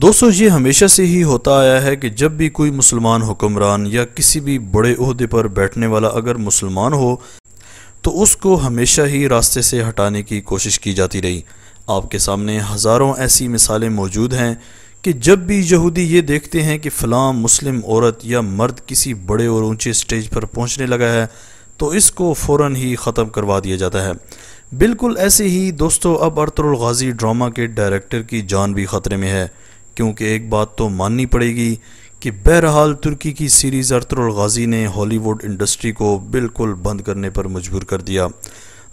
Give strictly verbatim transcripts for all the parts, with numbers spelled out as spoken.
दोस्तों ये हमेशा से ही होता आया है कि जब भी कोई मुसलमान हुक्मरान या किसी भी बड़े ओहदे पर बैठने वाला अगर मुसलमान हो तो उसको हमेशा ही रास्ते से हटाने की कोशिश की जाती रही। आपके सामने हज़ारों ऐसी मिसालें मौजूद हैं कि जब भी यहूदी ये देखते हैं कि फ़लाँ मुस्लिम औरत या मर्द किसी बड़े और ऊंचे स्टेज पर पहुंचने लगा है तो इसको फ़ौरन ही ख़त्म करवा दिया जाता है। बिल्कुल ऐसे ही दोस्तों अब अर्तुगरुल गाज़ी ड्रामा के डायरेक्टर की जान भी ख़तरे में है, क्योंकि एक बात तो माननी पड़ेगी कि बहरहाल तुर्की की सीरीज़ अर्तुगरुल गाज़ी ने हॉलीवुड इंडस्ट्री को बिल्कुल बंद करने पर मजबूर कर दिया।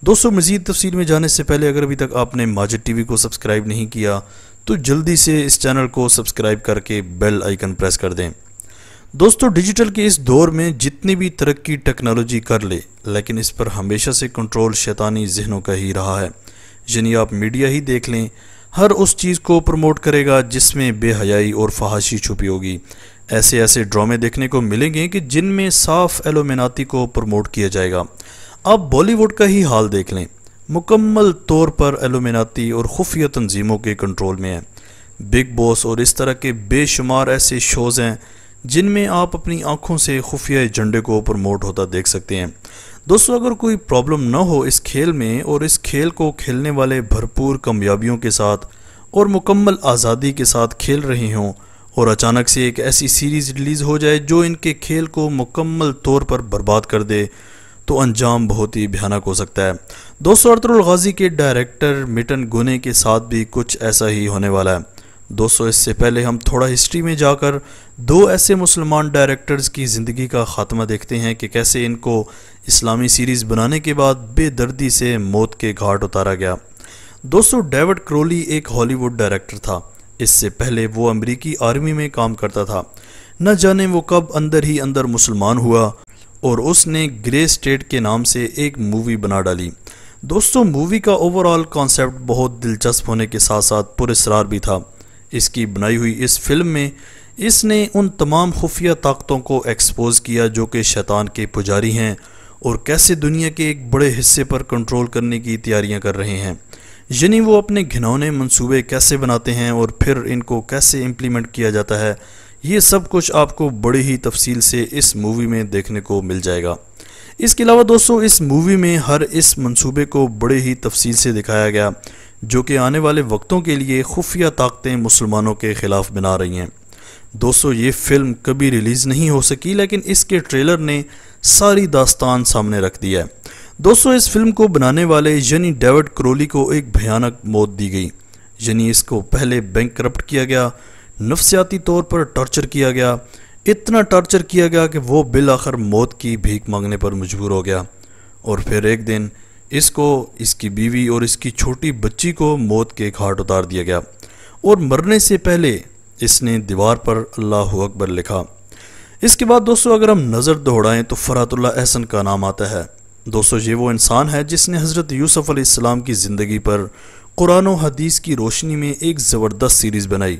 दोस्तों मज़ीद तफसील में जाने से पहले अगर अभी तक आपने माजिद टीवी को सब्सक्राइब नहीं किया तो जल्दी से इस चैनल को सब्सक्राइब करके बेल आइकन प्रेस कर दें। दोस्तों डिजिटल के इस दौर में जितनी भी तरक्की टेक्नोलॉजी कर ले, लेकिन इस पर हमेशा से कंट्रोल शैतानी जहनों का ही रहा है। यानी आप मीडिया ही देख लें, हर उस चीज़ को प्रमोट करेगा जिसमें बेहयाई और फहाशी छुपी होगी। ऐसे ऐसे ड्रामे देखने को मिलेंगे कि जिनमें साफ एलुमिनाती को प्रमोट किया जाएगा। आप बॉलीवुड का ही हाल देख लें, मुकम्मल तौर पर एलुमिनाती और खुफिया तंजीमों के कंट्रोल में है। बिग बॉस और इस तरह के बेशुमार ऐसे शोज़ हैं जिनमें आप अपनी आंखों से खुफिया एजेंडे को प्रमोट होता देख सकते हैं। दोस्तों अगर कोई प्रॉब्लम ना हो इस खेल में और इस खेल को खेलने वाले भरपूर कामयाबियों के साथ और मुकम्मल आज़ादी के साथ खेल रहे हों और अचानक से एक ऐसी सीरीज़ रिलीज़ हो जाए जो इनके खेल को मुकम्मल तौर पर बर्बाद कर दे तो अंजाम बहुत ही भयानक हो सकता है। दोस्तों अर्तुगरुल गाज़ी के डायरेक्टर मिटन गुनय के साथ भी कुछ ऐसा ही होने वाला है। दोस्तों इससे पहले हम थोड़ा हिस्ट्री में जाकर दो ऐसे मुसलमान डायरेक्टर्स की ज़िंदगी का ख़ात्मा देखते हैं कि कैसे इनको इस्लामी सीरीज़ बनाने के बाद बेदर्दी से मौत के घाट उतारा गया। दोस्तों डेविड क्रोली एक हॉलीवुड डायरेक्टर था। इससे पहले वो अमेरिकी आर्मी में काम करता था। न जाने वो कब अंदर ही अंदर मुसलमान हुआ और उसने ग्रे स्टेट के नाम से एक मूवी बना डाली। दोस्तों मूवी का ओवरऑल कॉन्सेप्ट बहुत दिलचस्प होने के साथ साथ पुरस्कार भी था। इसकी बनाई हुई इस फिल्म में इसने उन तमाम खुफिया ताकतों को एक्सपोज किया जो कि शैतान के पुजारी हैं और कैसे दुनिया के एक बड़े हिस्से पर कंट्रोल करने की तैयारियां कर रहे हैं। यानी वो अपने घिनौने मंसूबे कैसे बनाते हैं और फिर इनको कैसे इम्प्लीमेंट किया जाता है, ये सब कुछ आपको बड़ी ही तफसील से इस मूवी में देखने को मिल जाएगा। इसके अलावा दोस्तों इस मूवी में हर इस मंसूबे को बड़े ही तफसील से दिखाया गया जो कि आने वाले वक्तों के लिए खुफिया ताकतें मुसलमानों के ख़िलाफ़ बना रही हैं। दोस्तों ये फ़िल्म कभी रिलीज़ नहीं हो सकी, लेकिन इसके ट्रेलर ने सारी दास्तान सामने रख दी है। दोस्तों इस फिल्म को बनाने वाले यानी डेविड क्रोली को एक भयानक मौत दी गई। यानी इसको पहले बैंकरप्ट किया गया, नफ्सियाती तौर पर टॉर्चर किया गया, इतना टॉर्चर किया गया कि वो बिल आखिर मौत की भीख मांगने पर मजबूर हो गया। और फिर एक दिन इसको, इसकी बीवी और इसकी छोटी बच्ची को मौत के घाट उतार दिया गया और मरने से पहले इसने दीवार पर अल्लाहू अकबर लिखा। इसके बाद दोस्तों अगर हम नज़र दौड़ाएँ तो फरहतुल लह अहसन का नाम आता है। दोस्तों ये वो इंसान है जिसने हज़रत यूसुफ अलैहिस्सलाम की ज़िंदगी पर कुरान और हदीस की रोशनी में एक ज़बरदस्त सीरीज़ बनाई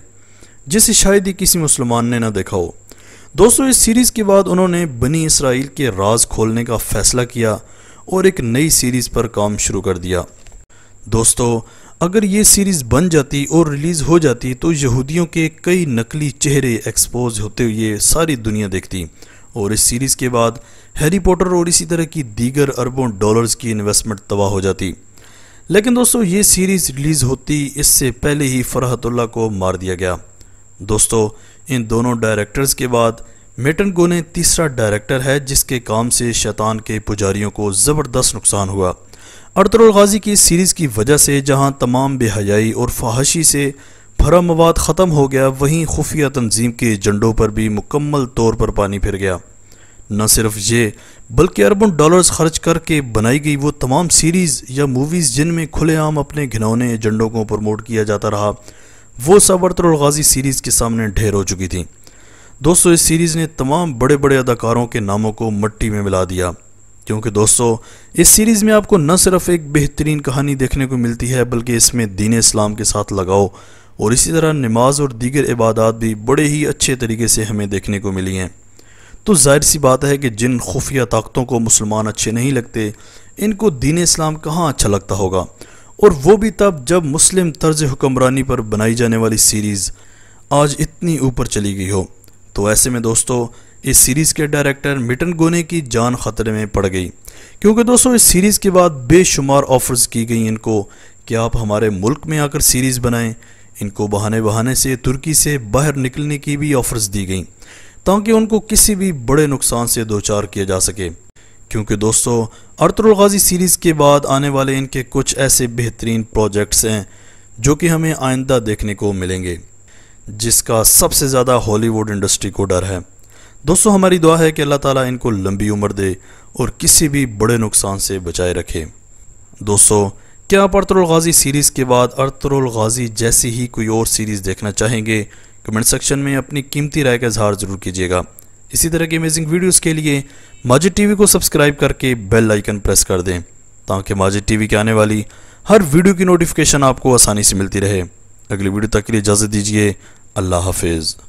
जिसे शायद ही किसी मुसलमान ने ना देखा हो। दोस्तों इस सीरीज़ के बाद उन्होंने बनी इसराइल के राज खोलने का फ़ैसला किया और एक नई सीरीज़ पर काम शुरू कर दिया। दोस्तों अगर ये सीरीज़ बन जाती और रिलीज़ हो जाती तो यहूदियों के कई नकली चेहरे एक्सपोज होते हुए सारी दुनिया देखती और इस सीरीज़ के बाद हैरी पॉटर और इसी तरह की दीगर अरबों डॉलर्स की इन्वेस्टमेंट तबाह हो जाती। लेकिन दोस्तों ये सीरीज़ रिलीज़ होती इससे पहले ही फरहतुल लह को मार दिया गया। दोस्तों इन दोनों डायरेक्टर्स के बाद मेटन गुनय तीसरा डायरेक्टर है जिसके काम से शैतान के पुजारियों को ज़बरदस्त नुकसान हुआ। अर्तुगरुल गाज़ी की सीरीज़ की वजह से जहां तमाम बेहयाई और फहाशी से भरा मवाद ख़त्म हो गया, वहीं खुफिया तंजीम के एजेंडों पर भी मुकम्मल तौर पर पानी फिर गया। न सिर्फ ये बल्कि अरबों डॉलर्स खर्च करके बनाई गई वो तमाम सीरीज़ या मूवीज़ जिनमें खुलेआम अपने घिनौने एजेंडों को प्रमोट किया जाता रहा, वो सब अर्तुगरुल गाज़ी सीरीज़ के सामने ढेर हो चुकी थी। दोस्तों इस सीरीज़ ने तमाम बड़े बड़े अदाकारों के नामों को मिट्टी में मिला दिया, क्योंकि दोस्तों इस सीरीज़ में आपको न सिर्फ एक बेहतरीन कहानी देखने को मिलती है बल्कि इसमें दीन इस्लाम के साथ लगाव और इसी तरह नमाज और दीगर इबादात भी बड़े ही अच्छे तरीके से हमें देखने को मिली हैं। तो जाहिर सी बात है कि जिन खुफिया ताकतों को मुसलमान अच्छे नहीं लगते, इनको दीन इस्लाम कहाँ अच्छा लगता होगा, और वो भी तब जब मुस्लिम तर्ज हुक्मरानी पर बनाई जाने वाली सीरीज़ आज इतनी ऊपर चली गई हो। तो ऐसे में दोस्तों इस सीरीज़ के डायरेक्टर मिटन गुनाय की जान ख़तरे में पड़ गई, क्योंकि दोस्तों इस सीरीज़ के बाद बेशुमार ऑफर्स की गई इनको कि आप हमारे मुल्क में आकर सीरीज़ बनाएं। इनको बहाने बहाने से तुर्की से बाहर निकलने की भी ऑफर्स दी गई ताकि उनको किसी भी बड़े नुकसान से दोचार किया जा सके, क्योंकि दोस्तों अर्तुगरुल गाजी सीरीज़ के बाद आने वाले इनके कुछ ऐसे बेहतरीन प्रोजेक्ट्स हैं जो कि हमें आइंदा देखने को मिलेंगे, जिसका सबसे ज़्यादा हॉलीवुड इंडस्ट्री को डर है। दोस्तों हमारी दुआ है कि अल्लाह ताला इनको लंबी उम्र दे और किसी भी बड़े नुकसान से बचाए रखे। दोस्तों क्या आप अर्तुगरुल गाजी सीरीज़ के बाद अर्तुगरुल गाजी जैसी ही कोई और सीरीज़ देखना चाहेंगे? कमेंट सेक्शन में अपनी कीमती राय का इजहार ज़रूर कीजिएगा। इसी तरह की अमेजिंग वीडियोस के लिए माजिद टीवी को सब्सक्राइब करके बेल आइकन प्रेस कर दें ताकि माजिद टीवी के आने वाली हर वीडियो की नोटिफिकेशन आपको आसानी से मिलती रहे। अगली वीडियो तक के लिए इजाज़त दीजिए। अल्लाह हाफिज़।